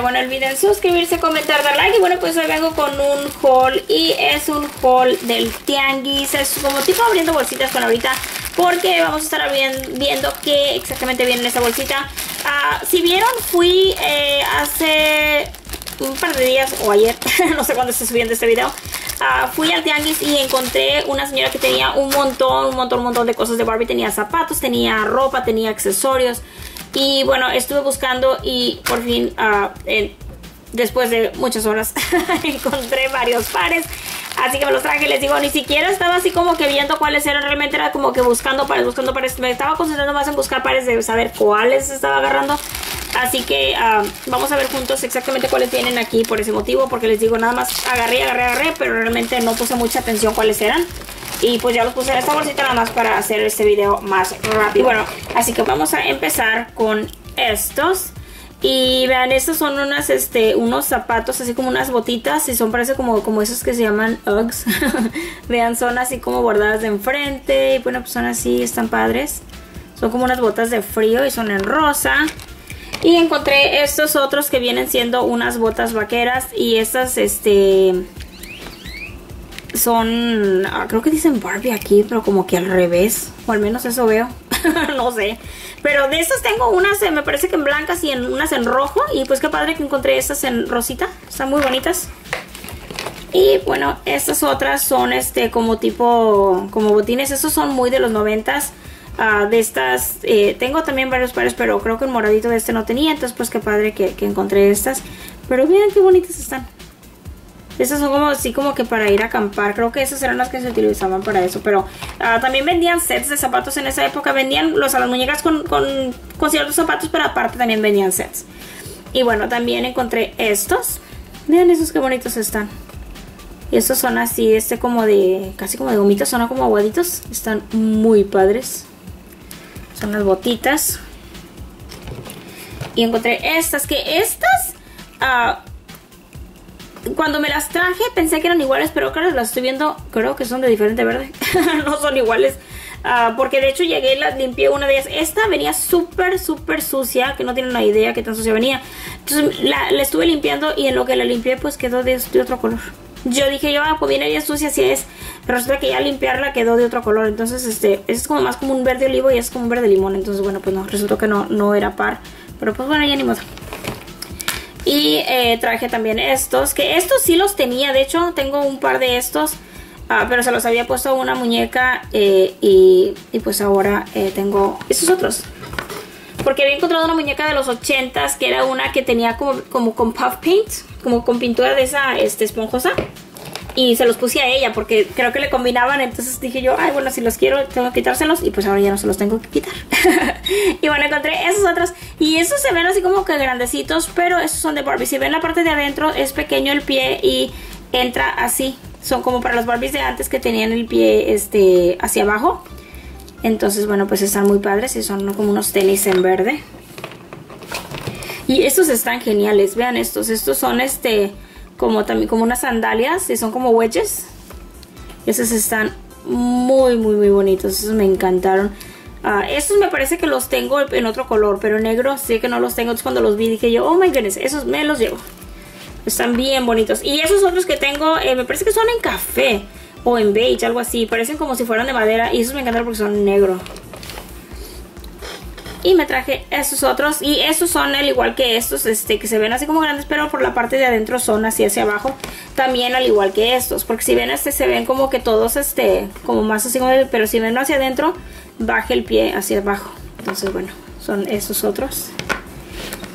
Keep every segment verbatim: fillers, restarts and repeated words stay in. pero bueno, olviden suscribirse, comentar, dar like. Y bueno, pues hoy vengo con un haul y es un haul del Tianguis. Es como tipo abriendo bolsitas con ahorita, porque vamos a estar viendo qué exactamente viene en esta bolsita. Uh, si vieron, fui eh, hace un par de días o ayer, no sé cuándo esté subiendo este video. Uh, fui al Tianguis y encontré una señora que tenía un montón, un montón, un montón de cosas de Barbie. Tenía zapatos, tenía ropa, tenía accesorios. Y bueno, estuve buscando y por fin, uh, eh, después de muchas horas, encontré varios pares. Así que me los traje. Les digo, ni siquiera estaba así como que viendo cuáles eran. Realmente era como que buscando pares, buscando pares. Me estaba concentrando más en buscar pares de saber cuáles estaba agarrando. Así que uh, vamos a ver juntos exactamente cuáles vienen aquí por ese motivo. Porque les digo, nada más agarré, agarré, agarré. Pero realmente no puse mucha atención cuáles eran. Y pues ya los puse en esta bolsita nada más para hacer este video más rápido. Y bueno, así que vamos a empezar con estos. Y vean, estos son unas, este, unos zapatos, así como unas botitas. Y son, parece como, como esos que se llaman Uggs. Vean, son así como bordadas de enfrente. Y bueno, pues son así, están padres. Son como unas botas de frío y son en rosa. Y encontré estos otros que vienen siendo unas botas vaqueras. Y estas, este... son, ah, creo que dicen Barbie aquí, pero como que al revés, o al menos eso veo, no sé. Pero de estas tengo unas, eh, me parece que en blancas y en, unas en rojo. Y pues qué padre que encontré estas en rosita, están muy bonitas. Y bueno, estas otras son este como tipo, como botines, estos son muy de los noventas. Uh, de estas, eh, tengo también varios pares, pero creo que el moradito de este no tenía. Entonces pues qué padre que, que encontré estas, pero miren qué bonitas están. Estas son como así como que para ir a acampar. Creo que esas eran las que se utilizaban para eso. Pero uh, también vendían sets de zapatos en esa época. Vendían los, a las muñecas con, con, con ciertos zapatos, pero aparte también vendían sets. Y bueno, también encontré estos. Miren esos qué bonitos están. Y estos son así, este como de, casi como de gomitas, son como aguaditos. Están muy padres. Son las botitas. Y encontré estas, que estas... Uh, Cuando me las traje pensé que eran iguales, pero ahora las estoy viendo, creo que son de diferente verde. No son iguales, uh, porque de hecho llegué y las limpié una de ellas. Esta venía súper, súper sucia, que no tienen una idea qué tan sucia venía. Entonces la, la estuve limpiando y en lo que la limpié pues quedó de, de otro color. Yo dije yo, ah, pues viene ya sucia, así es. Pero resulta que ya limpiarla quedó de otro color. Entonces este, es como más como un verde olivo y es como un verde limón. Entonces bueno, pues no, resultó que no, no era par. Pero pues bueno, ya ni modo. Y eh, traje también estos, que estos sí los tenía, de hecho tengo un par de estos, uh, pero se los había puesto a una muñeca eh, y, y pues ahora eh, tengo estos otros. Porque había encontrado una muñeca de los ochentas que era una que tenía como, como con puff paint, como con pintura de esa este, esponjosa. Y se los puse a ella porque creo que le combinaban. Entonces dije yo, ay bueno, si los quiero tengo que quitárselos. Y pues ahora ya no se los tengo que quitar. Y bueno, encontré esos otros. Y estos se ven así como que grandecitos, pero estos son de Barbie. Si ven la parte de adentro es pequeño el pie y entra así. Son como para las Barbies de antes que tenían el pie este, hacia abajo. Entonces bueno, pues están muy padres y son como unos tenis en verde. Y estos están geniales. Vean estos, estos son este... Como, también, como unas sandalias, y son como wedges. Esos están muy, muy, muy bonitos. Esos me encantaron. Uh, estos me parece que los tengo en otro color, pero en negro sí que no los tengo. Entonces cuando los vi dije yo, oh my goodness, esos me los llevo. Están bien bonitos. Y esos otros que tengo, eh, me parece que son en café o en beige, algo así. Parecen como si fueran de madera y esos me encantaron porque son negro. Y me traje estos otros. Y estos son al igual que estos, este, que se ven así como grandes, pero por la parte de adentro son así hacia abajo. También al igual que estos. Porque si ven este, se ven como que todos este, como más así como, pero si ven hacia adentro, baja el pie hacia abajo. Entonces bueno, son estos otros.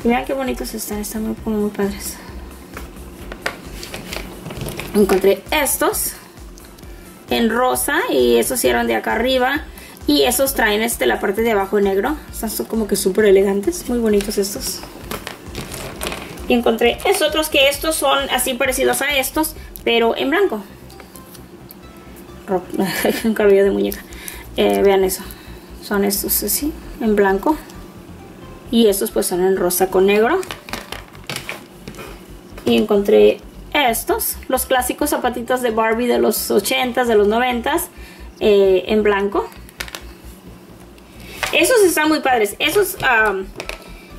Y vean qué bonitos están, están muy, como muy padres. Encontré estos en rosa. Y estos eran de acá arriba. Y esos traen este, la parte de abajo negro. Están como que súper elegantes. Muy bonitos estos. Y encontré estos otros que estos son así parecidos a estos. Pero en blanco. Un cabello de muñeca. Eh, vean eso. Son estos así. En blanco. Y estos pues son en rosa con negro. Y encontré estos. Los clásicos zapatitos de Barbie de los ochentas, de los noventas. Eh, en blanco. Esos están muy padres. Esos um,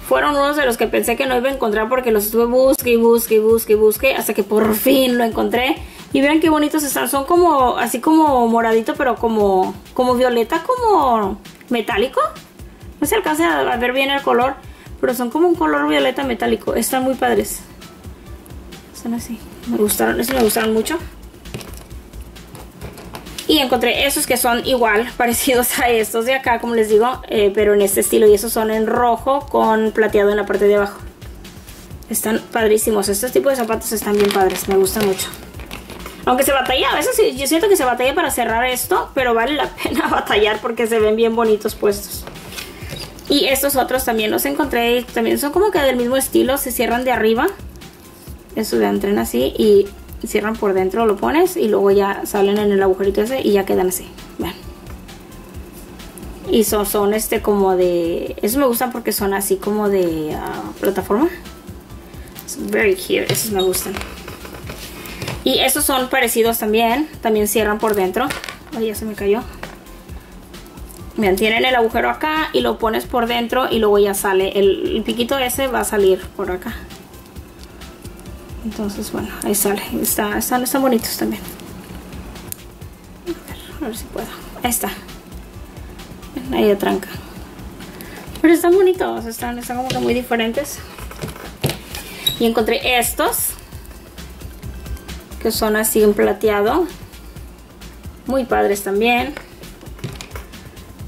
fueron unos de los que pensé que no iba a encontrar porque los estuve busque y busque y busque y busque hasta que por fin lo encontré. Y vean qué bonitos están, son como así como moradito, pero como, como violeta, como metálico. No se alcanza a ver bien el color, pero son como un color violeta metálico. Están muy padres. Están así. Me gustaron, esos me gustaron mucho. Y encontré esos que son igual, parecidos a estos de acá, como les digo, eh, pero en este estilo. Y esos son en rojo con plateado en la parte de abajo. Están padrísimos. Estos tipos de zapatos están bien padres, me gustan mucho. Aunque se batalla, a veces sí, yo siento que se batalla para cerrar esto, pero vale la pena batallar porque se ven bien bonitos puestos. Y estos otros también los encontré, también son como que del mismo estilo, se cierran de arriba. Estos de entren así y cierran por dentro, lo pones y luego ya salen en el agujerito ese y ya quedan así. Vean. Y son, son este como de... Esos me gustan porque son así como de uh, plataforma. It's very cute. Esos me gustan. Y estos son parecidos también. También cierran por dentro. Ay, ya se me cayó. Vean, tienen el agujero acá y lo pones por dentro y luego ya sale. El, el piquito ese va a salir por acá. Entonces, bueno, ahí sale. Está, están, están bonitos también. A ver, a ver si puedo. Ahí está. Ahí atranca. Pero están bonitos. Están, están como que muy diferentes. Y encontré estos. Que son así en plateado. Muy padres también.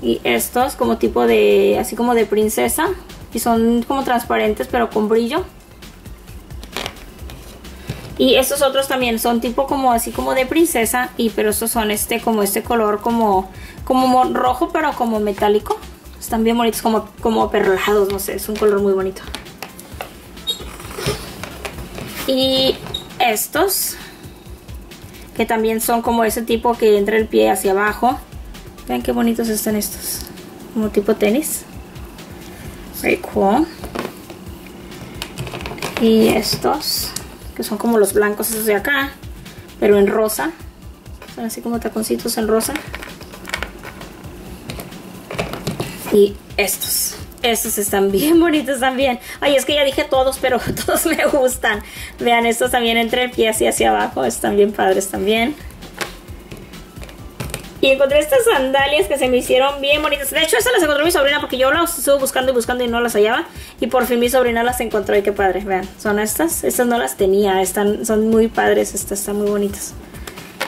Y estos como tipo de... Así como de princesa. Y son como transparentes pero con brillo. Y estos otros también son tipo como así como de princesa. Y pero estos son este como este color como, como rojo pero como metálico. Están bien bonitos como, como perlados, no sé. Es un color muy bonito. Y estos que también son como ese tipo que entra el pie hacia abajo. Vean qué bonitos están estos. Como tipo tenis. Very cool. Y estos... que son como los blancos esos de acá, pero en rosa. Son así como taconcitos en rosa. Y estos. Estos están bien bonitos también. Ay, es que ya dije todos, pero todos me gustan. Vean, estos también entre el pie así hacia abajo. Están bien padres también. Y encontré estas sandalias que se me hicieron bien bonitas. De hecho, estas las encontró mi sobrina porque yo las estuve buscando y buscando y no las hallaba. Y por fin mi sobrina las encontró y qué padre. Vean, son estas. Estas no las tenía. Están, son muy padres. Estas están muy bonitas.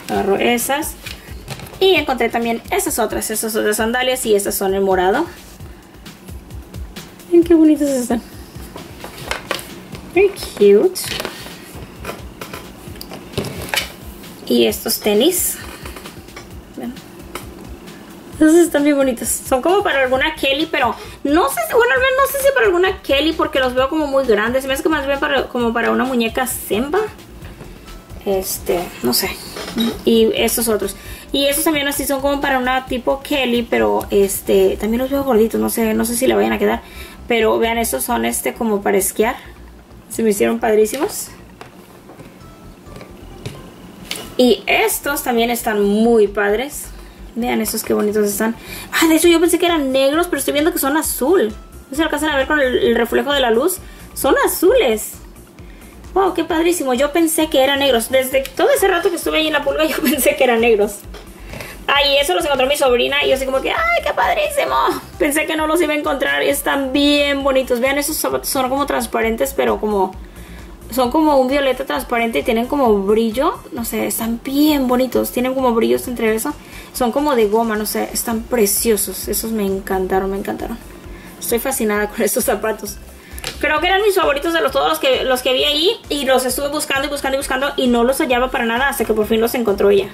Agarro esas. Y encontré también esas otras. Estas otras sandalias y estas son en morado. Miren qué bonitas están. Very cute. Y estos tenis. Entonces están bien bonitos. Son como para alguna Kelly, pero no sé, bueno, al menos no sé si para alguna Kelly porque los veo como muy grandes. Se me hace que más bien para, como para una muñeca Zemba. Este, no sé. Y estos otros. Y estos también así son como para una tipo Kelly, pero este, también los veo gorditos. No sé, no sé si le vayan a quedar. Pero vean, estos son este como para esquiar. Se me hicieron padrísimos. Y estos también están muy padres. Vean estos qué bonitos están. Ah, de hecho yo pensé que eran negros, pero estoy viendo que son azul. No se alcanzan a ver con el, el reflejo de la luz. Son azules. Wow, qué padrísimo. Yo pensé que eran negros. Desde todo ese rato que estuve ahí en la pulga, yo pensé que eran negros. Ah, y eso los encontró mi sobrina. Y yo así como que, ¡ay, qué padrísimo! Pensé que no los iba a encontrar. Están bien bonitos. Vean, esos zapatos son como transparentes, pero como... Son como un violeta transparente y tienen como brillo. No sé, están bien bonitos. Tienen como brillos entre eso. Son como de goma, no sé. Están preciosos. Esos me encantaron, me encantaron. Estoy fascinada con estos zapatos. Creo que eran mis favoritos de los, todos los que, los que vi allí. Y los estuve buscando y buscando y buscando. Y no los hallaba para nada hasta que por fin los encontró ella.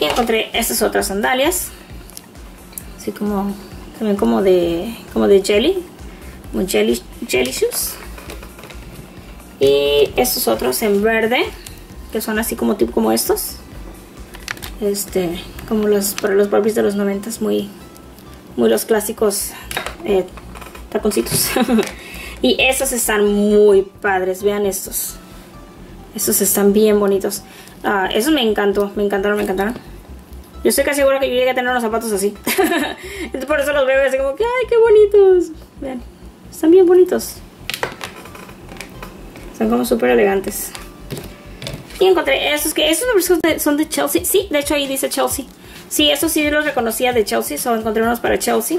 Y encontré estas otras sandalias. Así como... También como de... Como de jelly. Como jelly, jelly shoes. Y estos otros en verde, que son así como tipo como estos. Este, como los para los Barbies de los noventas, muy, muy los clásicos eh, taconcitos. Y estos están muy padres, vean estos. Estos están bien bonitos. Ah, esos me encantó, me encantaron, me encantaron. Yo estoy casi segura que yo llegué a tener unos zapatos así. Entonces por eso los veo así como que, ¡ay, qué bonitos! Vean, Están bien bonitos. Son como súper elegantes. Y encontré estos que... Estos son de Chelsea. Sí, de hecho ahí dice Chelsea. Sí, estos sí los reconocía de Chelsea. Solo encontré unos para Chelsea.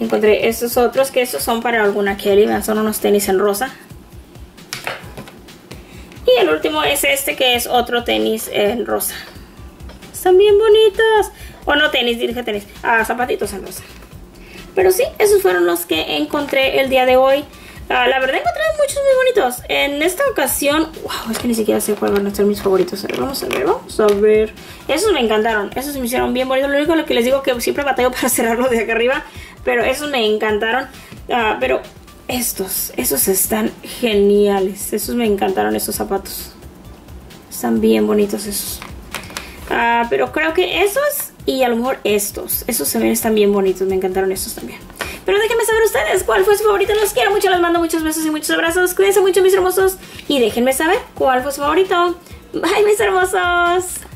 Encontré estos otros, que estos son para alguna Kelly. Son unos tenis en rosa. Y el último es este, que es otro tenis en rosa. Están bien bonitos. O oh, no tenis, dije tenis. Ah, zapatitos en rosa. Pero sí, esos fueron los que encontré el día de hoy. Ah, la verdad encontré muchos muy bonitos. En esta ocasión... Wow, es que ni siquiera sé cuáles van a ser mis favoritos. A ver, vamos a ver, vamos a ver. Esos me encantaron. Esos me hicieron bien bonitos. Lo único que les digo que siempre batallo para cerrarlo de acá arriba. Pero esos me encantaron. Ah, pero... Estos, esos están geniales. Esos me encantaron, estos zapatos. Están bien bonitos esos. Ah, pero creo que esos y a lo mejor estos. Esos también están bien bonitos, me encantaron estos también. Pero déjenme saber ustedes cuál fue su favorito. Los quiero mucho, les mando muchos besos y muchos abrazos. Cuídense mucho, mis hermosos. Y déjenme saber cuál fue su favorito. Bye, mis hermosos.